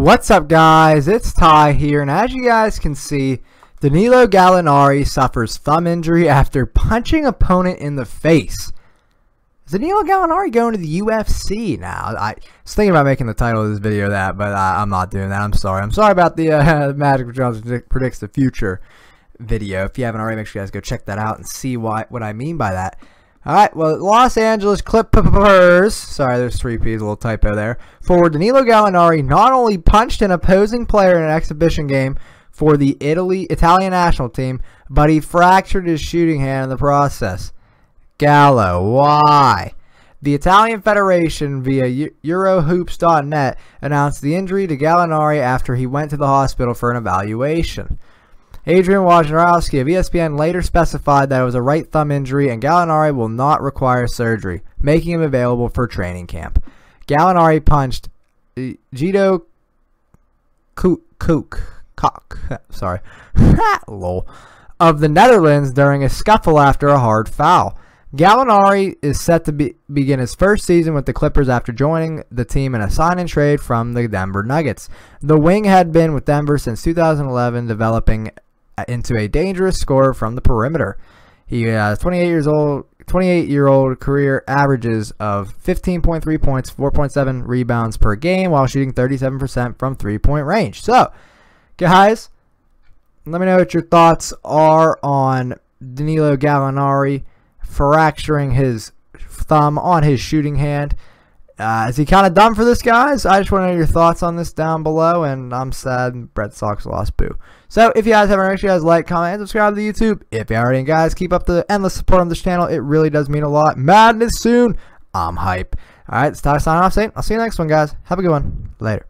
What's up, guys? It's Ty here, and as you guys can see, Danilo Gallinari suffers thumb injury after punching opponent in the face. Is Danilo Gallinari going to the UFC now? I was thinking about making the title of this video that, but I'm not doing that. I'm sorry. I'm sorry about the Magic Johnson Predicts the Future video. If you haven't already, make sure you guys go check that out and see what I mean by that. Alright, well, Los Angeles Clippers, sorry, there's three P's, a little typo there. Forward Danilo Gallinari not only punched an opposing player in an exhibition game for the Italian national team, but he fractured his shooting hand in the process. Gallo, why? The Italian Federation via Eurohoops.net announced the injury to Gallinari after he went to the hospital for an evaluation. Adrian Wojnarowski of ESPN later specified that it was a right thumb injury and Gallinari will not require surgery, making him available for training camp. Gallinari punched Gito Kuk, sorry, lol, of the Netherlands during a scuffle after a hard foul. Gallinari is set to begin his first season with the Clippers after joining the team in a sign-and-trade from the Denver Nuggets. The wing had been with Denver since 2011, developing into a dangerous scorer from the perimeter. He has 28-year-old career averages of 15.3 points, 4.7 rebounds per game, while shooting 37% from three-point range. So, guys, let me know what your thoughts are on Danilo Gallinari fracturing his thumb on his shooting hand. Is he kind of done for this, guys? I just want to know your thoughts on this down below, and I'm sad Red Sox lost, boo. So if you guys haven't, make sure you guys like, comment, and subscribe to the YouTube. If you already, guys, keep up the endless support on this channel. It really does mean a lot. Madness soon. I'm hype. All right, it's time to sign off, I'll see you next one, guys. Have a good one. Later.